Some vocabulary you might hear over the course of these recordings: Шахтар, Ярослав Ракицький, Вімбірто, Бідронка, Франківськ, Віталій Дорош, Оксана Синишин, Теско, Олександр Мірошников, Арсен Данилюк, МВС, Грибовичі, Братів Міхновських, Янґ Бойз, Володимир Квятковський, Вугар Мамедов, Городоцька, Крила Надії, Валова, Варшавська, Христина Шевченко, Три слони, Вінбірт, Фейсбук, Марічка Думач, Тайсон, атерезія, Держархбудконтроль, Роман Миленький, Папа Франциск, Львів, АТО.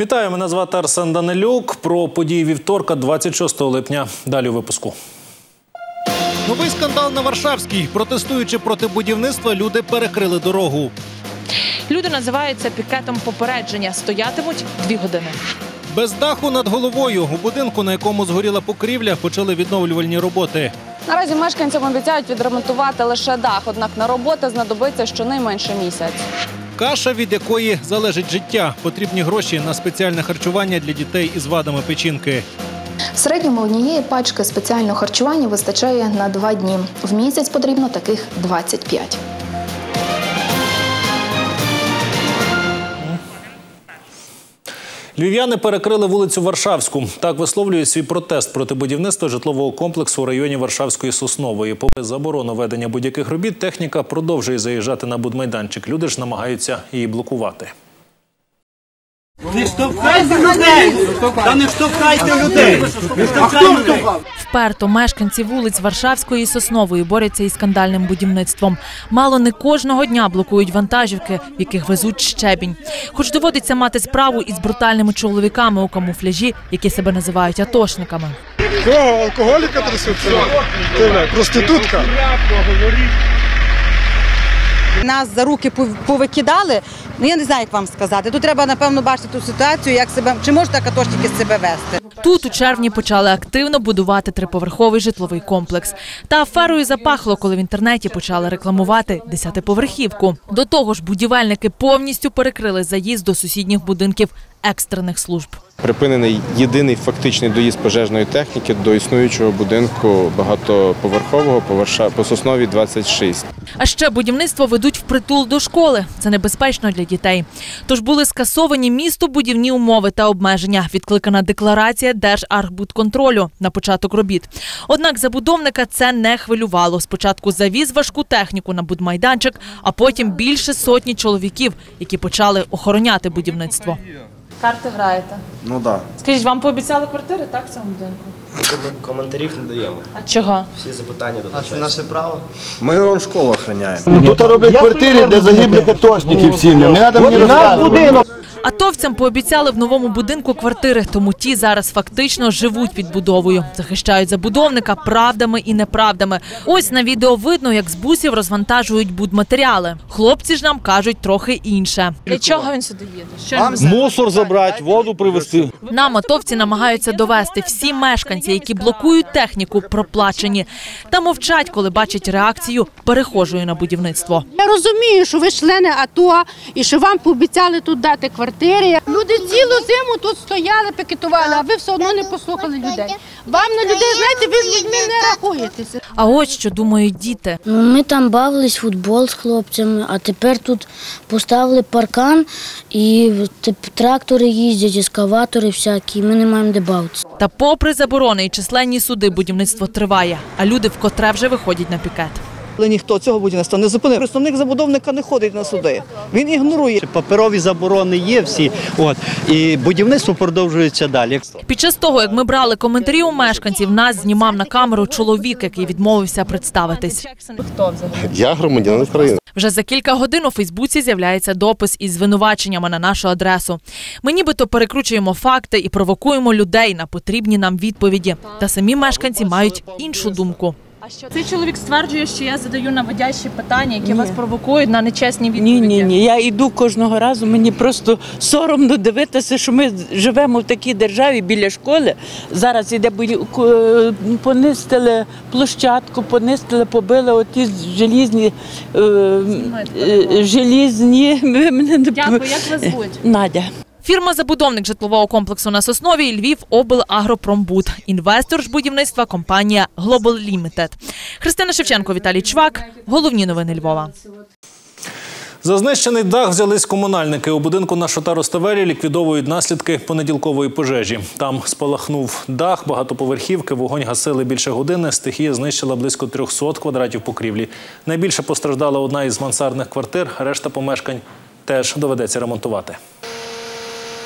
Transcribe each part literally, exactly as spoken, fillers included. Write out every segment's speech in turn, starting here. Вітаю, мене звати Арсен Данилюк. Про події вівторка, двадцять шостого липня. Далі у випуску. Новий скандал на Варшавській. Протестуючи проти будівництва, люди перекрили дорогу. Люди називаються пікетом попередження. Стоятимуть дві години. Без даху над головою. У будинку, на якому згоріла покрівля, почали відновлювальні роботи. Наразі мешканцям обіцяють відремонтувати лише дах. Однак на роботи знадобиться щонайменше місяць. Каша, від якої залежить життя. Потрібні гроші на спеціальне харчування для дітей із вадами печінки. В середньому однієї пачки спеціального харчування вистачає на два дні. В місяць потрібно таких двадцять п'ять. Львів'яни перекрили вулицю Варшавську. Так висловлюють свій протест проти будівництва житлового комплексу у районі Варшавської Соснової. Попри заборону ведення будь-яких робіт, техніка продовжує заїжджати на будмайданчик. Люди ж намагаються її блокувати. Не штовхайте людей! Та не штовхайте людей! Вперто мешканці вулиць Варшавської і Соснової борються із скандальним будівництвом. Мало не кожного дня блокують вантажівки, в яких везуть щебінь. Хоч доводиться мати справу із брутальними чоловіками у камуфляжі, які себе називають атошниками. Що, алкоголіка трясуться? Проститутка? Нас за руки повикидали, ну я не знаю, як вам сказати. Тут треба, напевно, бачити ту ситуацію, як себе, чи можуть так атошники себе вести. Тут у червні почали активно будувати триповерховий житловий комплекс. Та аферою запахло, коли в інтернеті почали рекламувати десятиповерхівку. До того ж, будівельники повністю перекрили заїзд до сусідніх будинків екстрених служб. Припинений єдиний фактичний доїзд пожежної техніки до існуючого будинку багатоповерхового по Сосновій двадцять шість. А ще будівництво ведуть впритул до школи. Це небезпечно для дітей. Тож були скасовані містобудівні умови та обмеження. Відкликана декларація Держархбудконтролю на початок робіт. Однак забудовника це не хвилювало. Спочатку завіз важку техніку на будмайданчик, а потім більше сотні чоловіків, які почали охороняти будівництво. Карти граєте? Ну так. Скажіть, вам пообіцяли квартири, так, в цьому будинку? Коментарів не даємо. А чого? Всі запитання додачають. А це наше право? Ми вам школу охороняємо. Тут роблять квартири, де загиблих атошників всім. Не треба мені розказувати. Атовцям пообіцяли в новому будинку квартири, тому ті зараз фактично живуть під будовою. Захищають забудовника правдами і неправдами. Ось на відео видно, як з бусів розвантажують будматеріали. Хлопці ж нам кажуть трохи інше. Для чого він сюди їде? Мусор забрати, воду привезти. Нам атовці намагаються довести, всі мешканці, які блокують техніку, проплачені. Та мовчать, коли бачать реакцію перехожої на будівництво. Я розумію, що ви члени АТО і що вам пообіцяли тут дати квартири. Люди цілу зиму тут стояли, пікетували, а ви все одно не послухали людей. Вам на людей, знаєте, ви з людьми не рахуєтеся. А ось що думають діти. Ми там бавились футбол з хлопцями, а тепер тут поставили паркан і трактори їздять, ескаватори всякі, ми не маємо де бавитися. Та попри заборони і численні суди будівництво триває, а люди вкотре вже виходять на пікет. Але ніхто цього будівництва не зупинив. Представник забудовника не ходить на суди. Він ігнорує. Паперові заборони є всі, от, і будівництво продовжується далі. Під час того, як ми брали коментарі у мешканців, нас знімав на камеру чоловік, який відмовився представитись. Я громадянин України. Вже за кілька годин у Фейсбуці з'являється допис із звинуваченнями на нашу адресу. Ми нібито перекручуємо факти і провокуємо людей на потрібні нам відповіді. Та самі мешканці мають іншу думку. Цей чоловік стверджує, що я задаю наводящі питання, які вас провокують на нечесні відповіді. Ні, ні, ні. Я йду кожного разу, мені просто соромно дивитися, що ми живемо в такій державі біля школи. Зараз іде, понизили площадку, понизили, побили оті желізні... Желізні... Дякую, як вас звуть? Надя. Фірма-забудовник житлового комплексу на Сосновій Львівоблагропромбуд. Інвестор ж будівництва – компанія Global Limited. Христина Шевченко, Віталій Чвак. Головні новини Львова. За знищений дах взялись комунальники. У будинку на Шота Руставелі ліквідовують наслідки понеділкової пожежі. Там спалахнув дах багатоповерхівки, вогонь гасили більше години, стихія знищила близько трьохсот квадратів покрівлі. Найбільше постраждала одна із мансардних квартир, решта помешкань теж доведеться ремонтувати.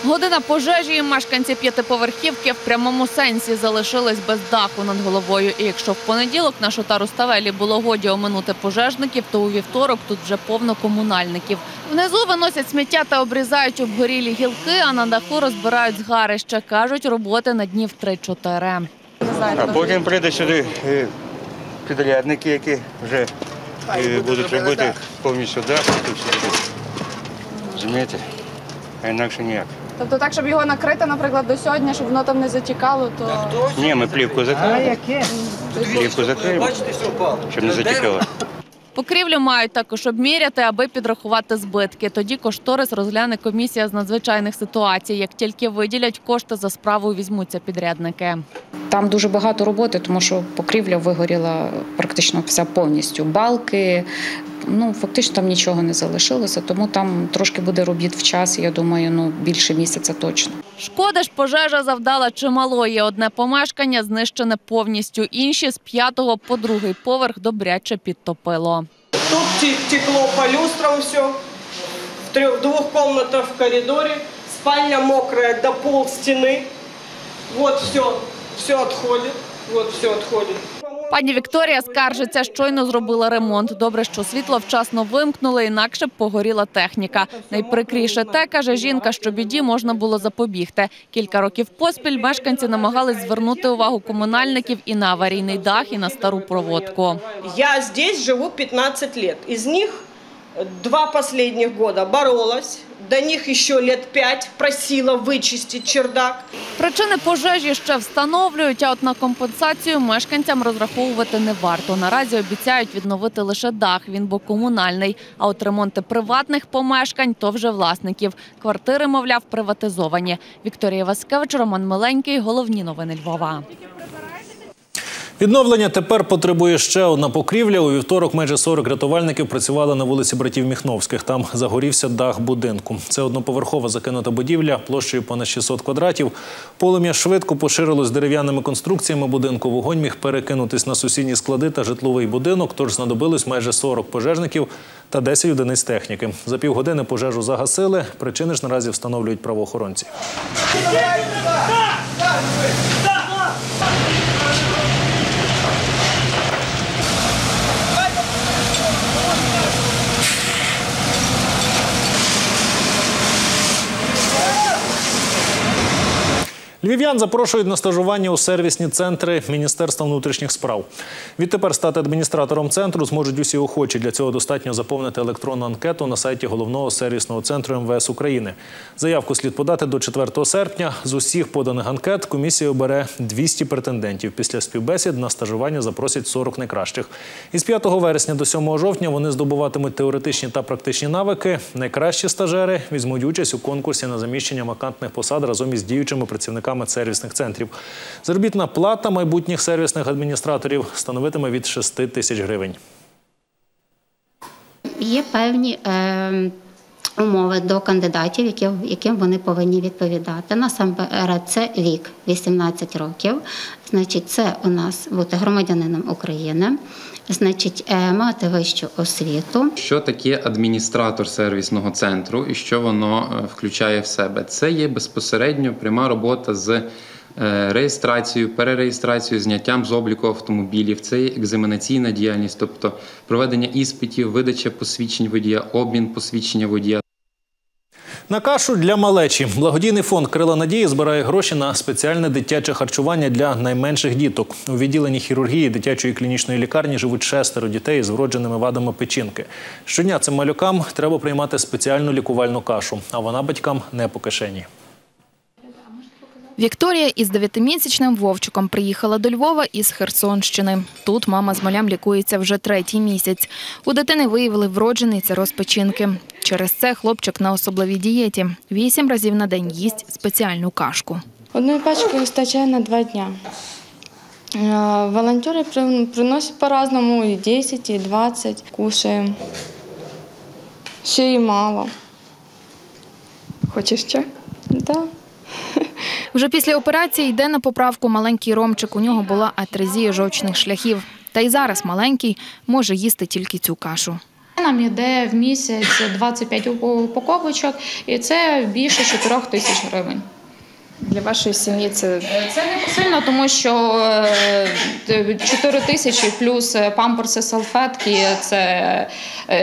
Година пожежі і мешканці п'ятиповерхівки в прямому сенсі залишились без даху над головою. І якщо в понеділок на Шота Руставелі було годі оминути пожежників, то у вівторок тут вже повно комунальників. Внизу виносять сміття та обрізають обгорілі гілки, а на даху розбирають згарище. Кажуть, роботи на днів три-чотири. А потім прийде сюди підрядники, які вже будуть робити повністю дах. Зумієте? А інакше ніяк. Тобто так, щоб його накрити, наприклад, до сьогодні, щоб воно там не затікало, то... Ні, ми плівку закриємо. Плівку закриємо, щоб не затікало. Покрівлю мають також обміряти, аби підрахувати збитки. Тоді кошторис розгляне комісія з надзвичайних ситуацій. Як тільки виділять кошти, за справу візьмуться підрядники. Там дуже багато роботи, тому що покрівля вигоріла практично вся повністю. Балки, ну фактично там нічого не залишилося, тому там трошки буде робіт в час, я думаю, ну більше місяця точно. Шкоди ж пожежа завдала чималої. Одне помешкання знищене повністю, інші з п'ятого по другий поверх добряче підтопило. Тут текло по люстрам все, в двох кімнатах в коридорі, спальня мокра до пол стіни, от все. Все відходить, от все відходить. Пані Вікторія скаржиться, щойно зробила ремонт. Добре, що світло вчасно вимкнули, інакше б погоріла техніка. Найприкріше те, каже жінка, що біді можна було запобігти. Кілька років поспіль мешканці намагались звернути увагу комунальників і на аварійний дах, і на стару проводку. Я тут живу п'ятнадцять років. Із них два останніх роки боролась. До них ще років п'ять просила вичистити чердак. Причини пожежі ще встановлюють, а от на компенсацію мешканцям розраховувати не варто. Наразі обіцяють відновити лише дах, він бо комунальний. А от ремонти приватних помешкань – то вже власників. Квартири, мовляв, приватизовані. Вікторія Васкевич, Роман Миленький. Головні новини Львова. Відновлення тепер потребує ще одна покрівля. У вівторок майже сорок рятувальників працювали на вулиці Братів Міхновських. Там загорівся дах будинку. Це одноповерхова закинута будівля площею понад шістсот квадратів. Полум'я швидко поширилось дерев'яними конструкціями будинку. Вогонь міг перекинутись на сусідні склади та житловий будинок, тож знадобилось майже сорок пожежників та десять одиниць техніки. За півгодини пожежу загасили. Причини ж наразі встановлюють правоохоронці. Львів'ян запрошують на стажування у сервісні центри Міністерства внутрішніх справ. Відтепер стати адміністратором центру зможуть усі охочі. Для цього достатньо заповнити електронну анкету на сайті Головного сервісного центру ем ве ес України. Заявку слід подати до четвертого серпня. З усіх поданих анкет комісія обере двісті претендентів. Після співбесід на стажування запросять сорок найкращих. Із п'ятого вересня до сьомого жовтня вони здобуватимуть теоретичні та практичні навики. Найкращі стажери візьмуть участь у конкурсі на заміщення вакантних посад разом із діючими працівниками сервісних центрів. Заробітна плата майбутніх сервісних адміністраторів становитиме від шести тисяч гривень. Є певні е, умови до кандидатів, які, яким вони повинні відповідати. Насамперед, це вік вісімнадцять років. Значить, це у нас бути громадянином України. Значить, е, мати вищу освіту. Що таке адміністратор сервісного центру і що воно включає в себе? Це є безпосередньо пряма робота з реєстрацією, перереєстрацією, зняттям з обліку автомобілів. Це є екзаменаційна діяльність, тобто проведення іспитів, видача посвідчень водія, обмін посвідчення водія. На кашу для малечі. Благодійний фонд «Крила Надії» збирає гроші на спеціальне дитяче харчування для найменших діток. У відділенні хірургії дитячої клінічної лікарні живуть шестеро дітей з вродженими вадами печінки. Щодня цим малюкам треба приймати спеціальну лікувальну кашу, а вона батькам не по кишені. Вікторія із дев'ятимісячним Вовчиком приїхала до Львова із Херсонщини. Тут мама з малям лікується вже третій місяць. У дитини виявили вроджений цироз печінки. Через це хлопчик на особливій дієті. Вісім разів на день їсть спеціальну кашку. Одної пачки вистачає на два дні. Волонтери приносять по-разному, і десять, і двадцять. Кушаємо. Ще й мало. Хочеш ще? Так. Вже після операції йде на поправку маленький Ромчик. У нього була атерезія жовчних шляхів. Та й зараз маленький може їсти тільки цю кашу. Нам йде в місяць двадцять п'ять упаковочок, і це більше чотирьох тисяч гривень. Для вашої сім'ї це... Це не сильно, тому що чотири тисячі плюс памперси, салфетки – це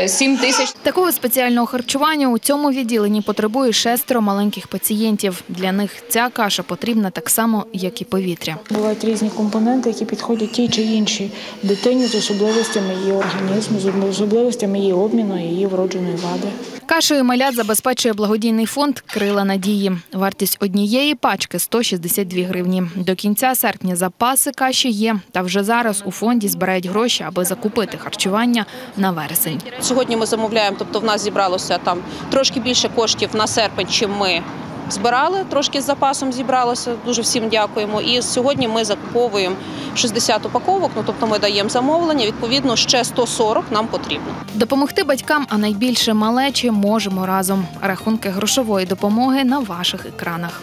сім тисяч. Такого спеціального харчування у цьому відділенні потребує шестеро маленьких пацієнтів. Для них ця каша потрібна так само, як і повітря. Бувають різні компоненти, які підходять тій чи іншій дитині з особливостями її організму, з особливостями її обміну, її вродженої вади. Кашею малят забезпечує благодійний фонд «Крила Надії». Вартість однієї пачки – сто шістдесят дві гривні. До кінця серпня запаси каші є. Та вже зараз у фонді збирають гроші, аби закупити харчування на вересень. Сьогодні ми замовляємо, тобто в нас зібралося там трошки більше коштів на серпень, чим ми збирали, трошки з запасом зібралося, дуже всім дякуємо. І сьогодні ми закуповуємо шістдесят упаковок, ну, тобто ми даємо замовлення, відповідно, ще сто сорок нам потрібно. Допомогти батькам, а найбільше малечі, можемо разом. Рахунки грошової допомоги на ваших екранах.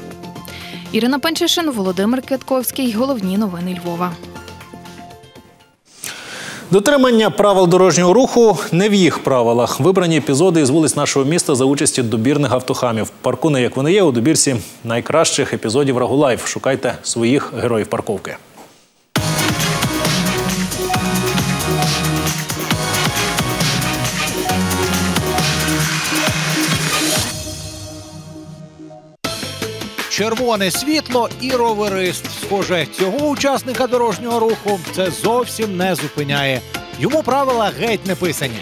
Ірина Панчишин, Володимир Квятковський. Головні новини Львова. Дотримання правил дорожнього руху не в їх правилах. Вибрані епізоди із вулиць нашого міста за участі добірних автохамів. Паркуни, як вони є, у добірці найкращих епізодів Рагу-Лайв. Шукайте своїх героїв парковки. Червоне світло і роверист. Схоже, цього учасника дорожнього руху це зовсім не зупиняє. Йому правила геть не писані.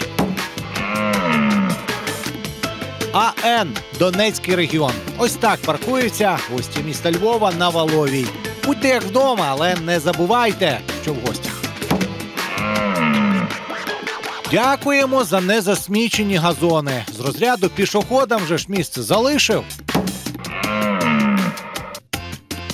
АН – Донецький регіон. Ось так паркуються гості міста Львова на Валовій. Будьте як вдома, але не забувайте, що в гостях. Дякуємо за незасмічені газони. З розряду пішоходам вже ж місце залишив.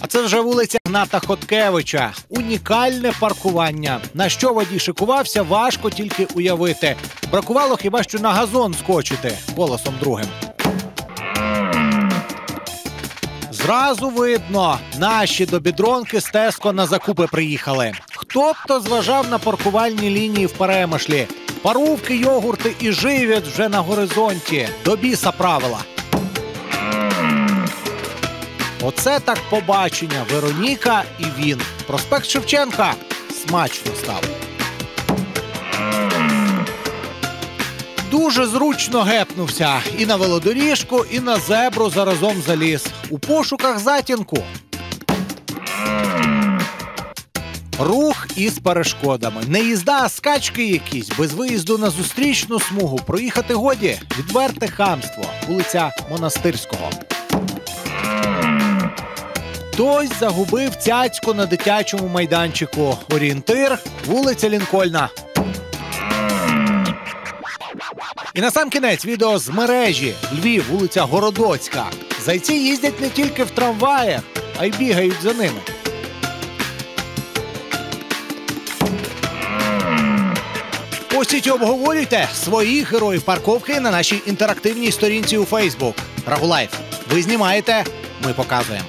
Це вже вулиця Гната Хоткевича. Унікальне паркування. На що водій шикувався, важко тільки уявити. Бракувало хіба що на газон скочити голосом другим. Зразу видно, наші до Бідронки з Теско на закупи приїхали. Хто б то зважав на паркувальні лінії в Перемишлі. Парувки, йогурти і живіт вже на горизонті. До біса правила. Оце так побачення. Вероніка і він. Проспект Шевченка смачно став. Дуже зручно гепнувся. І на велодоріжку, і на зебру заразом заліз. У пошуках затінку. Рух із перешкодами. Не їзда, а скачки якісь. Без виїзду на зустрічну смугу. Проїхати годі. Відверте хамство. Вулиця Монастирського. Хтось загубив цяцьку на дитячому майданчику. Орієнтир – вулиця Лінкольна. І насамкінець відео з мережі. Львів, вулиця Городоцька. Зайці їздять не тільки в трамваях, а й бігають за ними. Ось і обговорюйте своїх героїв парковки на нашій інтерактивній сторінці у Фейсбук. Рагулайф. Ви знімаєте, ми показуємо.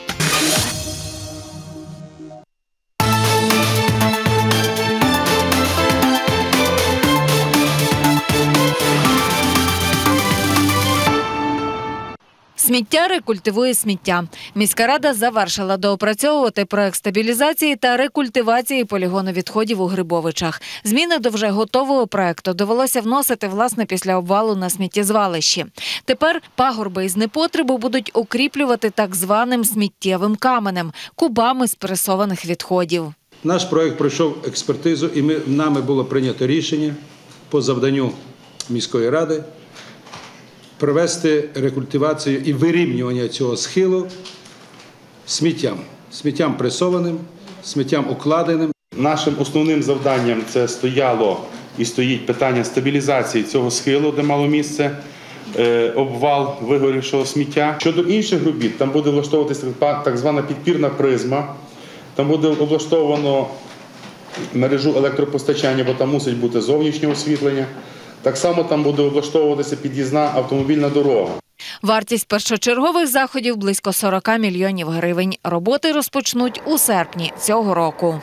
Сміття рекультивує сміття. Міська рада завершила доопрацьовувати проект стабілізації та рекультивації полігону відходів у Грибовичах. Зміни до вже готового проекту довелося вносити, власне, після обвалу на сміттєзвалищі. Тепер пагорби із непотребу будуть укріплювати так званим сміттєвим каменем – кубами спресованих відходів. Наш проект пройшов експертизу і ми, нами було прийнято рішення по завданню міської ради – провести рекультивацію і вирівнювання цього схилу сміттям. Сміттям пресованим, сміттям укладеним. Нашим основним завданням це стояло і стоїть питання стабілізації цього схилу, де мало місце обвал вигорівшого сміття. Щодо інших робіт, там буде влаштовуватися так звана підпірна призма, там буде облаштовано мережу електропостачання, бо там мусить бути зовнішнє освітлення. Так само там буде облаштовуватися під'їзна автомобільна дорога. Вартість першочергових заходів – близько сорока мільйонів гривень. Роботи розпочнуть у серпні цього року.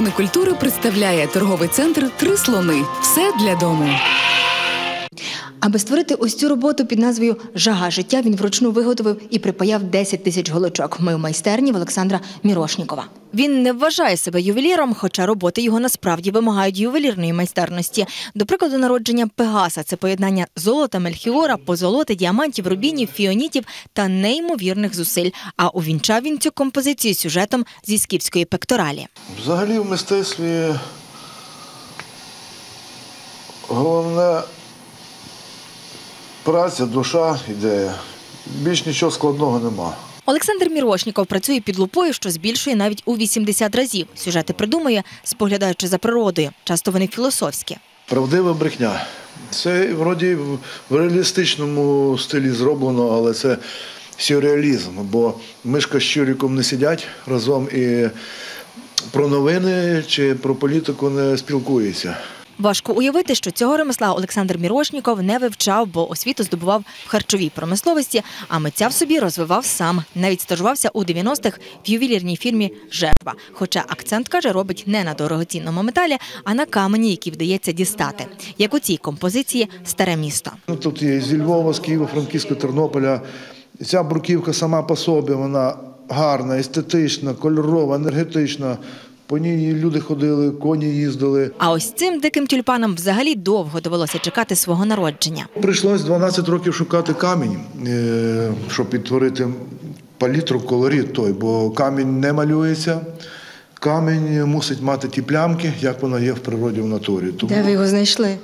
Новини культури представляє торговий центр «Три слони». Все для дому. Аби створити ось цю роботу під назвою «Жага життя», він вручну виготовив і припаяв десять тисяч голочок. Ми в майстерні в Олександра Мірошникова. Він не вважає себе ювеліром, хоча роботи його насправді вимагають ювелірної майстерності. До прикладу, народження Пегаса – це поєднання золота, мельхіора, позолоти, діамантів, рубінів, фіонітів та неймовірних зусиль. А увінчав він цю композицію сюжетом зі скіфської пекторалі. Взагалі в мистецтві головне – праця, душа, ідея. Більш нічого складного нема. Олександр Мірошников працює під лупою, що збільшує навіть у вісімдесят разів. Сюжети придумує, споглядаючи за природою. Часто вони філософські. Правдива брехня. Це, вроді, в реалістичному стилі зроблено, але це сюрреалізм. Бо мишка з щуриком не сидять разом і про новини чи про політику не спілкуються. Важко уявити, що цього ремесла Олександр Мірошников не вивчав, бо освіту здобував в харчовій промисловості, а митця в собі розвивав сам. Навіть стажувався у дев'яностих в ювелірній фірмі «Жерва». Хоча акцент, каже, робить не на дорогоцінному металі, а на камені, який вдається дістати. Як у цій композиції «Старе місто». Тут є зі Львова, з Києва, Франківська, Тернополя. Ця бруківка сама по собі, вона гарна, естетична, кольорова, енергетична. По ній люди ходили, коні їздили. А ось цим диким тюльпанам взагалі довго довелося чекати свого народження. Прийшлось дванадцять років шукати камінь, щоб підтворити палітру, колорит той, бо камінь не малюється. Камінь мусить мати ті плямки, як вона є в природі, в натурі. Тому... Де ви його знайшли?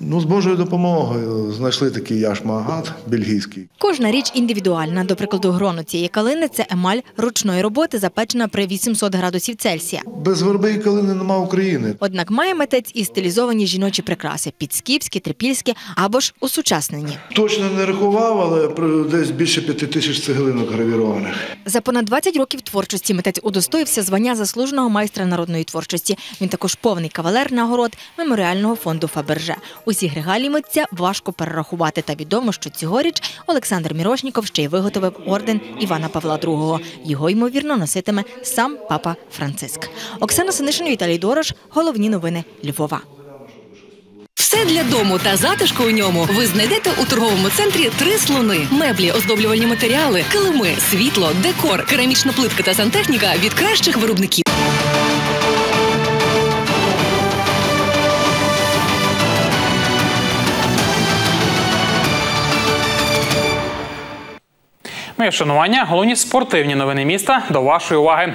Ну, з Божою допомогою знайшли такий яшма-агат бельгійський. Кожна річ індивідуальна. До прикладу, грону цієї калини – це емаль ручної роботи, запечена при вісімсот градусів Цельсія. Без верби і калини нема України. Однак має митець і стилізовані жіночі прикраси – підскіпські, трипільські або ж усучаснені. Точно не рахував, але десь більше п'яти тисяч цеглинок гравірованих. За понад двадцять років творчості митець удостоївся звання заслуженого майстра народної творчості. Він також повний кавалер нагород меморіального фонду «Фаберже». Усі регалії митця важко перерахувати, та відомо, що цьогоріч Олександр Мірошников ще й виготовив орден Івана Павла другого. Його, ймовірно, носитиме сам Папа Франциск. Оксана Синишин, Віталій Дорош. Головні новини Львова. Все для дому та затишку у ньому ви знайдете у торговому центрі «Три слони». Меблі, оздоблювальні матеріали, килими, світло, декор, керамічна плитка та сантехніка від кращих виробників. Моє шанування, головні спортивні новини міста до вашої уваги.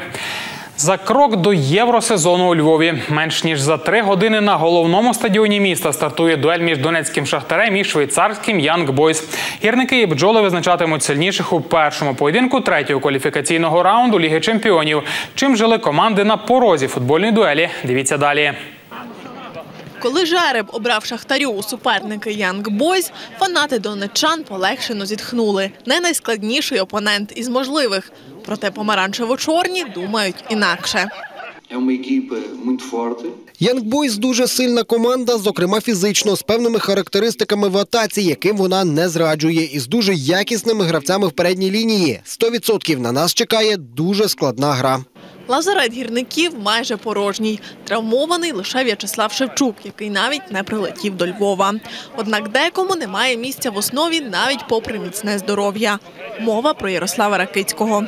За крок до євросезону у Львові. Менш ніж за три години на головному стадіоні міста стартує дуель між донецьким «Шахтарем» і швейцарським «Янґ Бойз». Гірники і бджоли визначатимуть сильніших у першому поєдинку третього кваліфікаційного раунду Ліги чемпіонів. Чим жили команди на порозі футбольної дуелі? Дивіться далі. Коли жереб обрав «Шахтарю» у суперники «Янґ Бойз», фанати донеччан полегшено зітхнули. Не найскладніший опонент із можливих. Проте помаранчево-чорні думають інакше. «Янґ Бойз» – дуже сильна команда, зокрема фізично, з певними характеристиками в атаці, яким вона не зраджує, і з дуже якісними гравцями в передній лінії. сто відсотків на нас чекає дуже складна гра. Лазарет гірників майже порожній. Травмований лише В'ячеслав Шевчук, який навіть не прилетів до Львова. Однак декому немає місця в основі навіть попри міцне здоров'я. Мова про Ярослава Ракицького.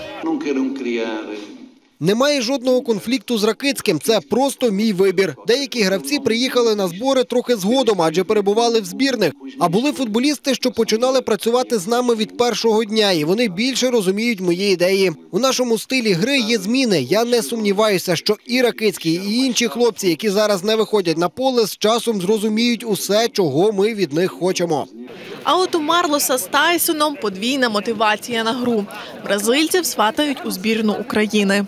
Немає жодного конфлікту з Ракицьким, це просто мій вибір. Деякі гравці приїхали на збори трохи згодом, адже перебували в збірних. А були футболісти, що починали працювати з нами від першого дня, і вони більше розуміють мої ідеї. У нашому стилі гри є зміни. Я не сумніваюся, що і Ракицький, і інші хлопці, які зараз не виходять на поле, з часом зрозуміють усе, чого ми від них хочемо. А от у Марлоса з Тайсоном подвійна мотивація на гру. Бразильців сватають у збірну України.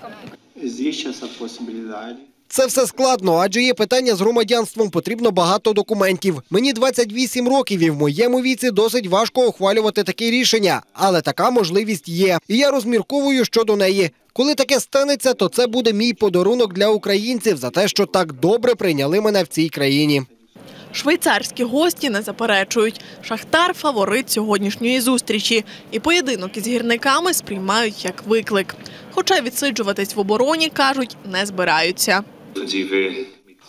Це все складно, адже є питання з громадянством, потрібно багато документів. Мені двадцять вісім років і в моєму віці досить важко ухвалювати такі рішення. Але така можливість є. І я розмірковую щодо неї. Коли таке станеться, то це буде мій подарунок для українців за те, що так добре прийняли мене в цій країні. Швейцарські гості не заперечують. «Шахтар» – фаворит сьогоднішньої зустрічі. І поєдинок із гірниками сприймають як виклик. Хоча відсиджуватись в обороні, кажуть, не збираються.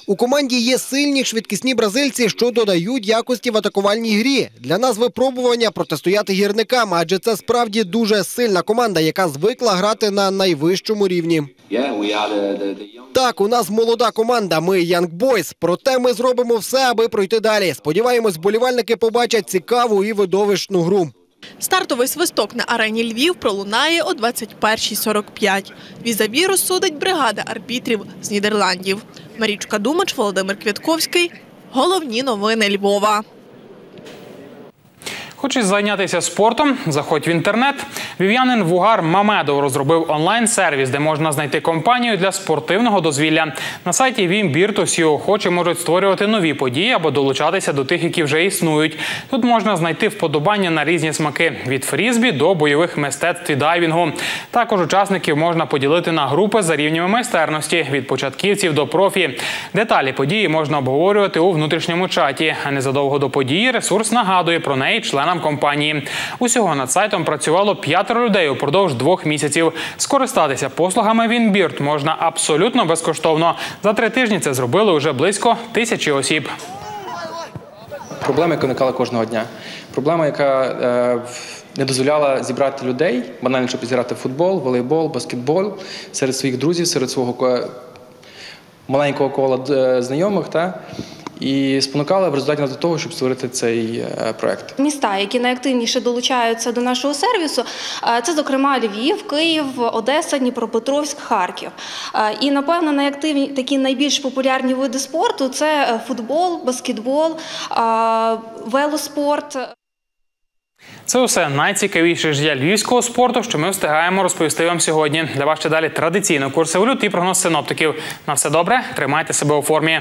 У команді є сильні, швидкісні бразильці, що додають якості в атакувальній грі. Для нас випробування – протистояти гірникам, адже це справді дуже сильна команда, яка звикла грати на найвищому рівні. Так, у нас молода команда, ми «Янґ Бойз», проте ми зробимо все, аби пройти далі. Сподіваємось, вболівальники побачать цікаву і видовищну гру. Стартовий свисток на арені Львів пролунає о двадцять першій сорок п'ять. Візаві розсудить бригада арбітрів з Нідерландів. Марічка Думач, Володимир Квітковський. Головні новини Львова. Хочеш зайнятися спортом? Заходь в інтернет. Львів'янин Вугар Мамедов розробив онлайн-сервіс, де можна знайти компанію для спортивного дозвілля. На сайті Вімбірто всі охочі можуть створювати нові події або долучатися до тих, які вже існують. Тут можна знайти вподобання на різні смаки – від фрізбі до бойових мистецтв і дайвінгу. Також учасників можна поділити на групи за рівнями майстерності – від початківців до профі. Деталі події можна обговорювати у внутрішньому чаті. А незадовго до події ресурс нагадує про неї членам компанії. Усього над сайтом працювало п'ятеро людей упродовж двох місяців. Скористатися послугами Вінбірт можна абсолютно безкоштовно. За три тижні це зробили вже близько тисячі осіб. Проблема, яка виникала кожного дня. Проблема, яка е, не дозволяла зібрати людей, банально, щоб зіграти в футбол, волейбол, баскетбол, серед своїх друзів, серед свого маленького кола знайомих. Та? І спонукали в результаті до того, щоб створити цей проект. Міста, які найактивніше долучаються до нашого сервісу, це, зокрема, Львів, Київ, Одеса, Дніпропетровськ, Харків. І, напевно, найактивні, такі найбільш популярні види спорту – це футбол, баскетбол, велоспорт. Це усе найцікавіше життя львівського спорту, що ми встигаємо розповісти вам сьогодні. Для вас ще далі традиційно курси валют і прогноз синоптиків. На все добре, тримайте себе у формі.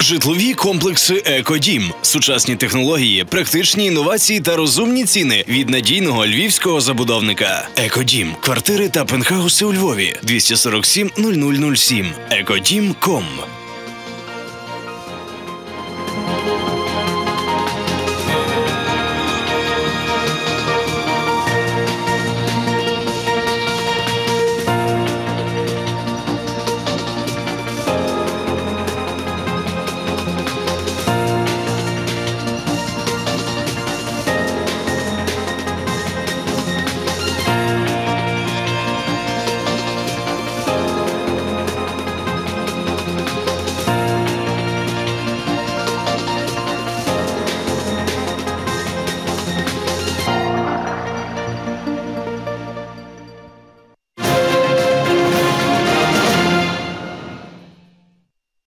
Житлові комплекси «Екодім». Сучасні технології, практичні інновації та розумні ціни від надійного львівського забудовника. «Екодім» – квартири та пентхауси у Львові. двісті сорок сім нуль нуль нуль сім. екодім крапка ком